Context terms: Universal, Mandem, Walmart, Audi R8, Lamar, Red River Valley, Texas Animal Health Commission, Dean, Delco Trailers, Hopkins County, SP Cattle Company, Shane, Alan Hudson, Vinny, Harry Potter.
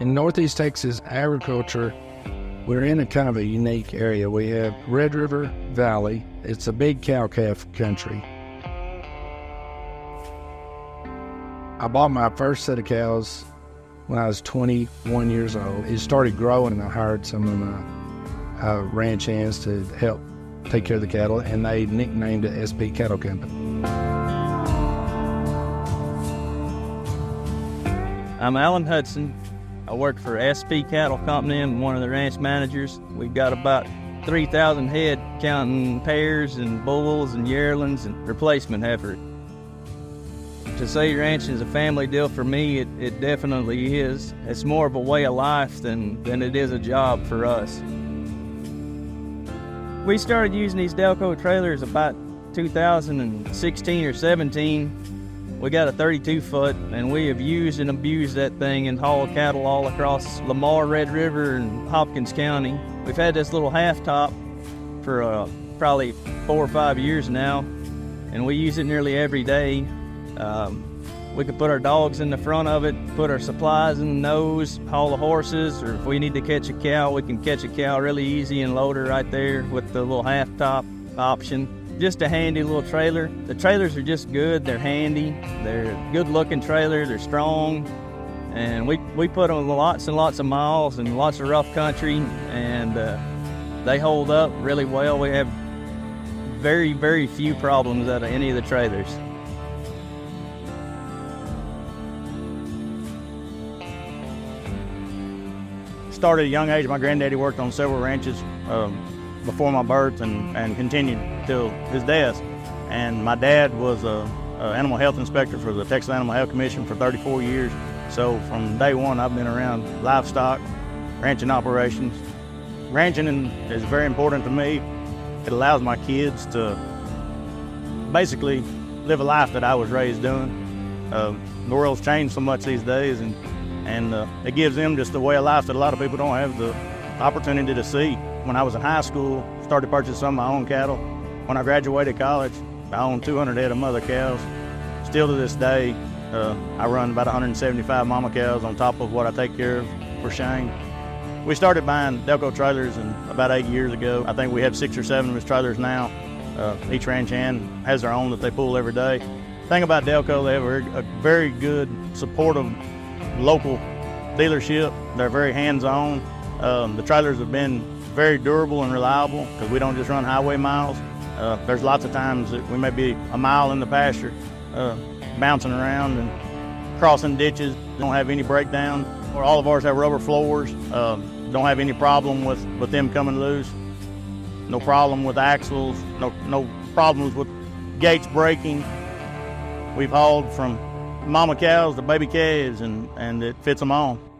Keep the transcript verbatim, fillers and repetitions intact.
In Northeast Texas agriculture, we're in a kind of a unique area. We have Red River Valley. It's a big cow-calf country. I bought my first set of cows when I was twenty-one years old. It started growing, and I hired some of my uh, ranch hands to help take care of the cattle, and they nicknamed it S P Cattle Company. I'm Alan Hudson. I work for S P Cattle Company. I'm one of the ranch managers. We've got about three thousand head, counting pairs and bulls and yearlings and replacement heifer. To say ranching is a family deal, for me, it, it definitely is. It's more of a way of life than, than it is a job for us. We started using these Delco trailers about two thousand sixteen or seventeen. We got a thirty-two foot, and we have used and abused that thing and hauled cattle all across Lamar, Red River, and Hopkins County. We've had this little half top for uh, probably four or five years now, and we use it nearly every day. Um, we could put our dogs in the front of it, put our supplies in the nose, haul the horses, or if we need to catch a cow, we can catch a cow really easy and load her right there with the little half top option. Just a handy little trailer. The trailers are just good, they're handy, they're good looking trailers, they're strong, and we, we put them lots and lots of miles and lots of rough country, and uh, they hold up really well. We have very, very few problems out of any of the trailers. Started at a young age. My granddaddy worked on several ranches um, before my birth and, and continued till his death. And my dad was a, a animal health inspector for the Texas Animal Health Commission for thirty-four years. So from day one, I've been around livestock, ranching operations. Ranching is very important to me. It allows my kids to basically live a life that I was raised doing. Uh, the world's changed so much these days, and And uh, it gives them just a way of life that a lot of people don't have the opportunity to see. When I was in high school, started purchasing some of my own cattle. When I graduated college, I owned two hundred head of mother cows. Still to this day, uh, I run about one hundred seventy-five mama cows on top of what I take care of for Shane. We started buying Delco trailers in about eight years ago. I think we have six or seven of his trailers now. Uh, each ranch hand has their own that they pull every day. The thing about Delco, they have a very good, supportive local dealership. They're very hands-on. Um, the trailers have been very durable and reliable because we don't just run highway miles. Uh, there's lots of times that we may be a mile in the pasture, uh, bouncing around and crossing ditches. Don't have any breakdown. All of ours have rubber floors. Uh, don't have any problem with, with them coming loose. No problem with axles. No, no problems with gates breaking. We've hauled from mama cows, the baby calves, and, and it fits them all.